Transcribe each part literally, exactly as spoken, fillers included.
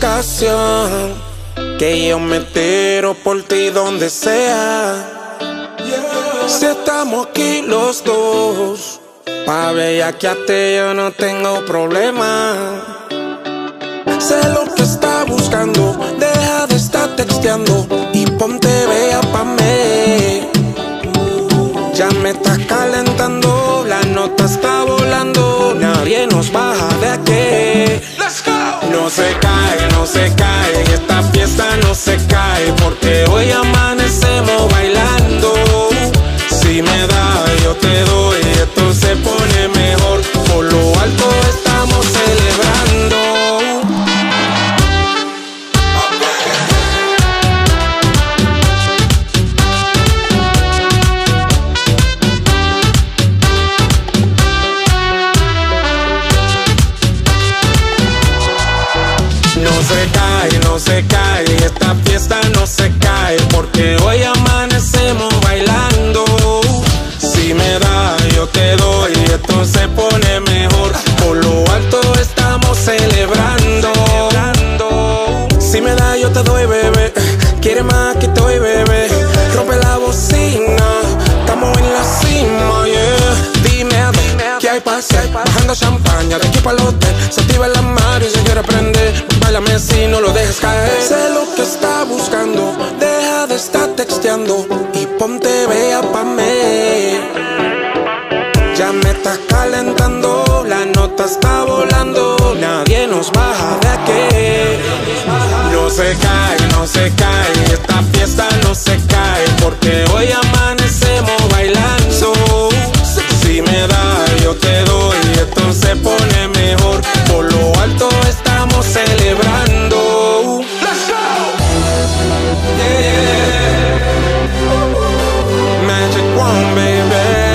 dedicación, que yo me tiro por ti donde sea. Yeah. Si estamos aquí los dos, pa' bellaquearte yo no tengo problema. Sé lo que está buscando, deja de estar texteando y ponte bella pa' mí. Ya me estás calentando, la nota está volando, nadie nos baja de aquí. Let's go. No se cae, no se cae, esta fiesta no se cae, porque hoy amanecemos bailando. Si me da, yo te doy, esto se pone mejor, por lo alto estamos celebrando. No se cae, esta fiesta no se cae, porque hoy amanecemos bailando. Si me da, yo te doy, esto se pone mejor, por lo alto estamos celebrando. Si me da, yo te doy, bebé, quiere más que estoy, bebé, rompe la bocina, estamos en la cima, yeah. Dime a ver, ¿qué hay pa' hacer? Bajando champaña de aquí pa'l hotel, se activa la madre y se quiere prender. Báilame si no lo dejes caer. Sé lo que está buscando, deja de estar texteando y ponte bella pa' mí. Ya me estás calentando, la nota está volando, nadie nos baja de aquí. No se cae, no se cae, esta fiesta no se cae, porque hoy amanecemos bailando. Si me da, yo te doy, esto se pone mejor, por lo alto estamos celebrando. Let's go. Yeah. Magic One, baby.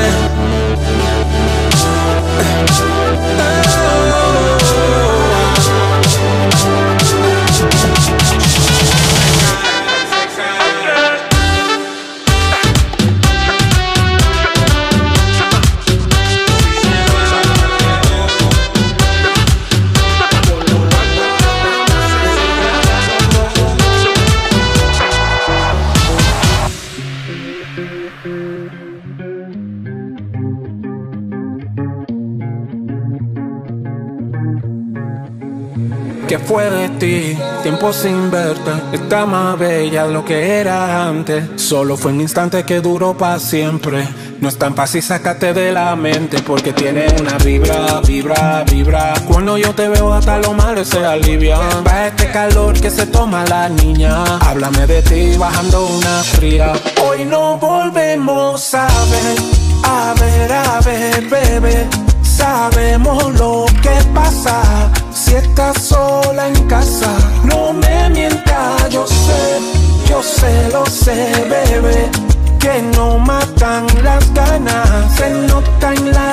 ¿Qué fue de ti? Tiempo sin verte. Está más bella lo que era antes. Solo fue un instante que duró para siempre. No es tan fácil sacarte de la mente, porque tiene una vibra, vibra, vibra. Cuando yo te veo hasta los males se alivian. Va este calor que se toma la niña. Háblame de ti bajando una fría. Hoy no volvemos a ver, a ver, a ver, bebé. Sabemos lo que pasa si estás sola en casa. No me mientas, yo sé, yo sé, lo sé, bebé, que no matan las ganas. Se nota en la